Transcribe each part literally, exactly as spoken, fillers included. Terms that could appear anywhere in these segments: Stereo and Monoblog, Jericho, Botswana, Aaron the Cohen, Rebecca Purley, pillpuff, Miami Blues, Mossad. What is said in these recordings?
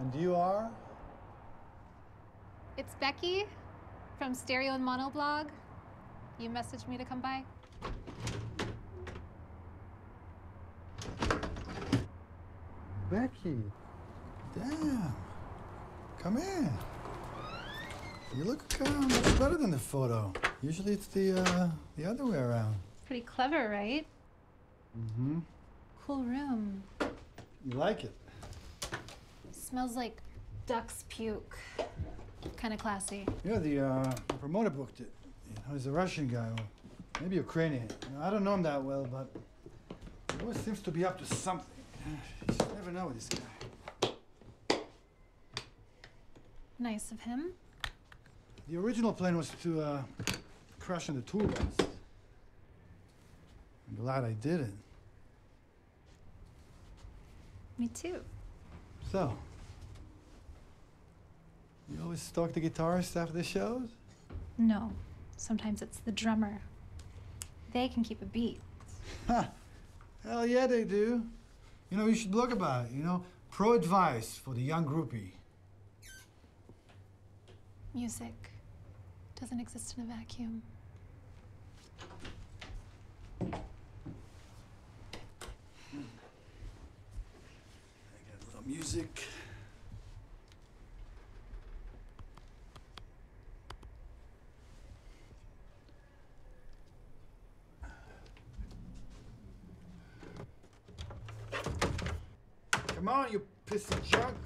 And you are? It's Becky from Stereo and Monoblog. You messaged me to come by. Becky, damn. Come in. You look uh, much better than the photo. Usually it's the, uh, the other way around. Pretty clever, right? Mm-hmm. Cool room. You like it? Smells like duck's puke. Kind of classy. Yeah, the, uh, the promoter booked it. You know, he's a Russian guy, or maybe Ukrainian. You know, I don't know him that well, but he always seems to be up to something. You just never know with this guy. Nice of him. The original plan was to uh, crash on the two of us. I'm glad I didn't. Me too. So, you always stalk the guitarists after the shows? No, sometimes it's the drummer. They can keep a beat. Ha! Hell yeah, they do. You know, you should blog about it, you know? Pro advice for the young groupie. Music doesn't exist in a vacuum. Music. Come on, you pissy junk.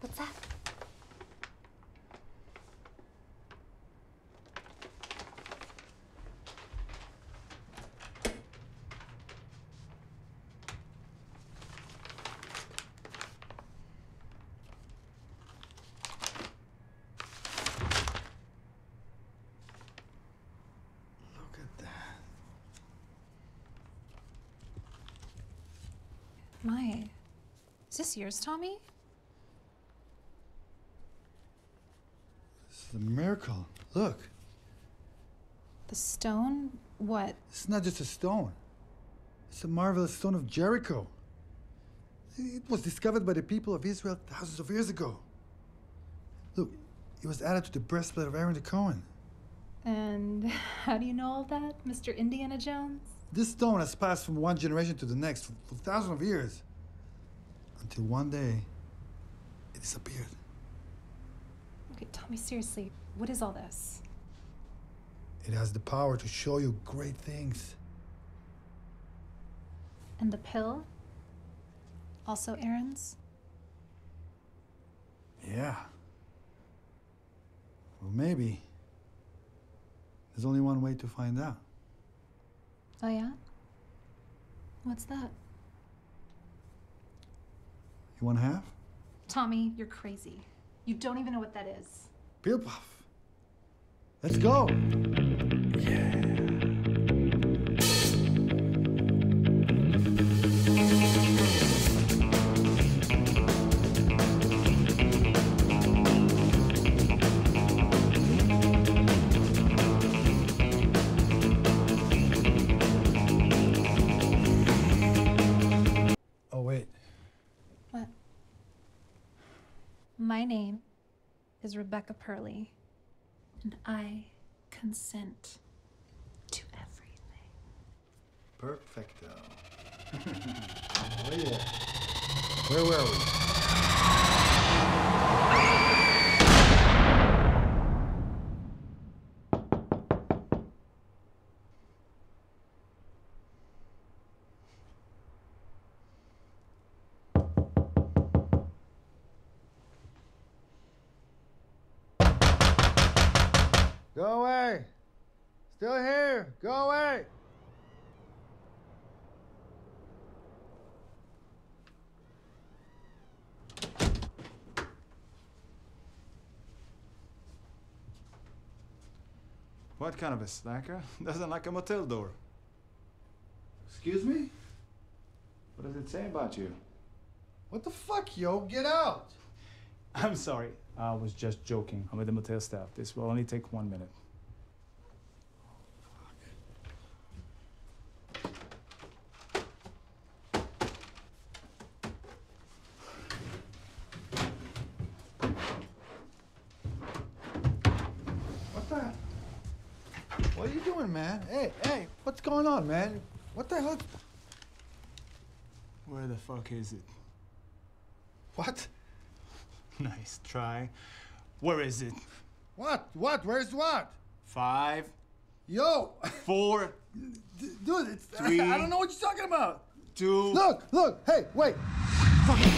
What's that? My, is this yours, Tommy? This is a miracle. Look. The stone? What? It's not just a stone. It's a marvelous stone of Jericho. It was discovered by the people of Israel thousands of years ago. Look, it was added to the breastplate of Aaron the Cohen. And how do you know all that, Mister Indiana Jones? This stone has passed from one generation to the next for thousands of years, until one day, it disappeared. Okay, Tommy, seriously, what is all this? It has the power to show you great things. And the pill? Also Aaron's? Yeah. Well, maybe. There's only one way to find out. Oh, yeah? What's that? You want half? Tommy, you're crazy. You don't even know what that is. Peel puff. Let's go. Yeah. My name is Rebecca Purley, and I consent to everything. Perfecto. Oh, yeah. Where were we? Go away! Still here! Go away! What kind of a slacker? Doesn't like a motel door. Excuse me? What does it say about you? What the fuck, yo? Get out! I'm sorry. I was just joking. I'm with the motel staff. This will only take one minute. What are you doing, man? Hey, hey, what's going on, man? What the hell? Where the fuck is it? What? Nice try. Where is it? What? What? Where's what? Five. Yo! Four. D dude, it's... Three, I, I don't know what you're talking about. Two. Look, look, hey, wait. Fucking...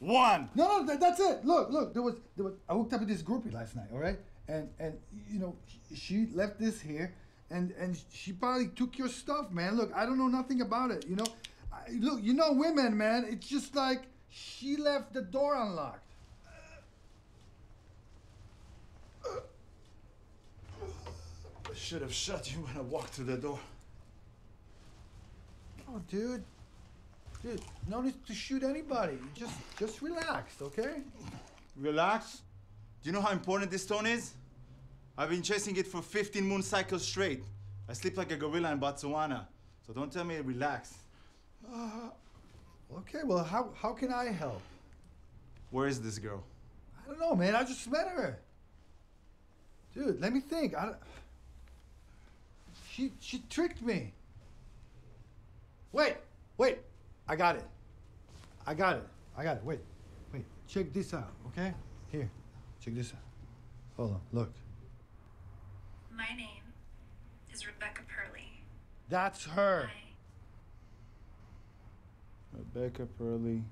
One. No, no, that, that's it. Look, look, there was, there was, I hooked up with this groupie last night, all right? And, and you know, she left this here, and, and she probably took your stuff, man. Look, I don't know nothing about it, you know? I, look, you know women, man. It's just like she left the door unlocked. I should have shut you when I walked through the door. Oh, dude. Dude, no need to shoot anybody. Just, just relax, okay? Relax? Do you know how important this stone is? I've been chasing it for fifteen moon cycles straight. I sleep like a gorilla in Botswana. So don't tell me to relax. Uh, okay, well, how, how can I help? Where is this girl? I don't know, man. I just met her. Dude, let me think. I don't... She, she tricked me. Wait, wait. I got it. I got it. I got it. Wait, wait. Check this out, okay? Here, check this out. Hold on, look. My name is Rebecca Purley. That's her. Hi. Rebecca Purley,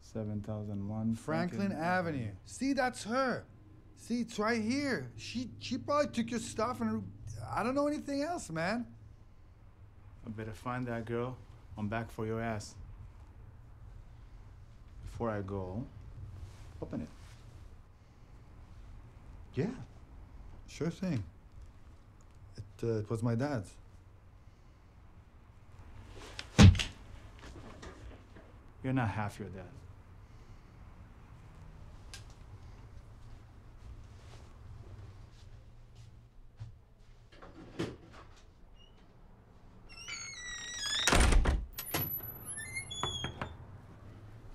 seven thousand one. Franklin, Franklin Avenue. See, that's her. See, it's right here. She, she probably took your stuff and I don't know anything else, man. I better find that girl. I'm back for your ass. Before I go, open it. Yeah, sure thing. It, uh, it was my dad's. You're not half your dad.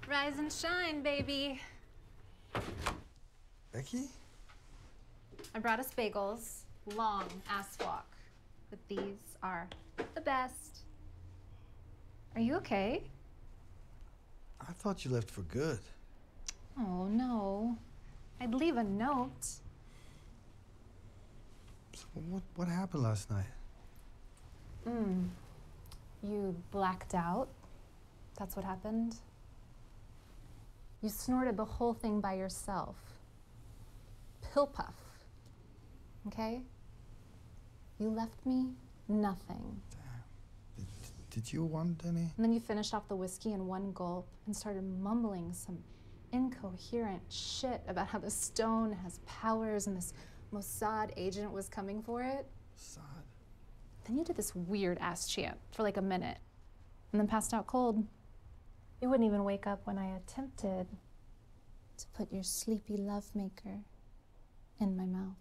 Rise and shine, baby. Becky? I brought us bagels, long ass walk, but these are the best. Are you okay? I thought you left for good. Oh, no. I'd leave a note. So what, what happened last night? Mm. You blacked out? That's what happened? You snorted the whole thing by yourself. Pill puff, okay? You left me nothing. Damn. Did, did you want any? And then you finished off the whiskey in one gulp and started mumbling some incoherent shit about how the stone has powers and this Mossad agent was coming for it. Mossad? Then you did this weird ass chant for like a minute and then passed out cold. You wouldn't even wake up when I attempted to put your sleepy lovemaker in my mouth.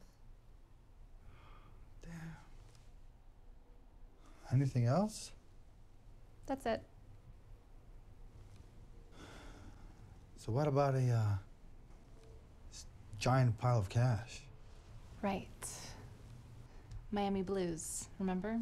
Damn. Anything else? That's it. So what about a uh, giant pile of cash? Right. Miami Blues, remember?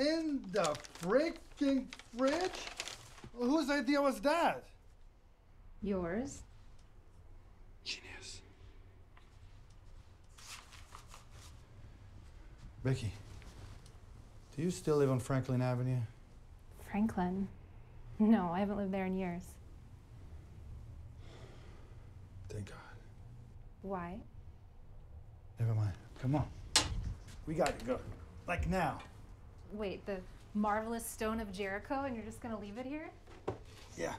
In the freaking fridge? Well, whose idea was that? Yours. Genius. Becky, do you still live on Franklin Avenue? Franklin? No, I haven't lived there in years. Thank God. Why? Never mind. Come on. We gotta go. Like now. Wait, the marvelous stone of Jericho, and you're just going to leave it here? Yeah.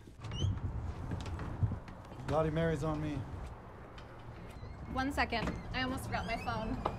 Bloody Mary's on me. One second. I almost forgot my phone.